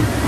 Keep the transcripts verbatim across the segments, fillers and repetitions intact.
You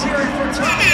Let's hear it for Tommy.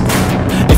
If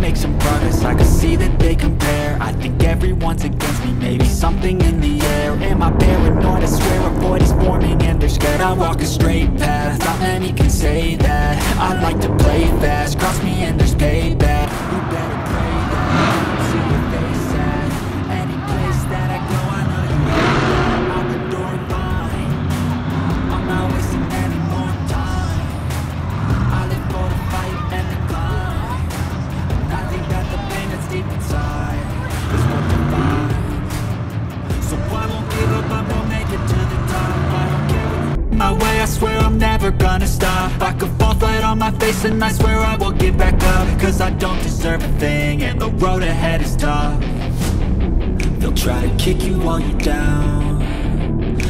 Make some progress, I can see that they compare. I think everyone's against me, maybe something in the air. Am I paranoid? I swear a void is forming and they're scared. I walk a straight path, not many can say that. I like to play fast, cross me and there's payback. You better pray that, see your face at any place that I go. I know you have out the door fine. I'm not wasting any more time. I live for the fight and the climb. The pain that's deep inside is what defines. So I won't give up, I won't make it to the top. I don't care my way, I swear I'm never gonna stop. I could fall flat on my face and I swear I won't give back up. Cause I don't deserve a thing and the road ahead is tough. They'll try to kick you while you're down.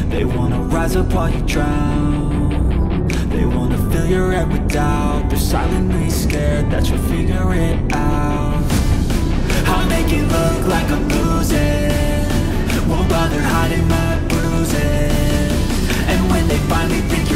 They wanna rise up while you drown. They wanna fill your head with doubt. They're silently scared that you'll figure it out. I'll make it look like I'm losing. Won't bother hiding my bruises. And when they finally think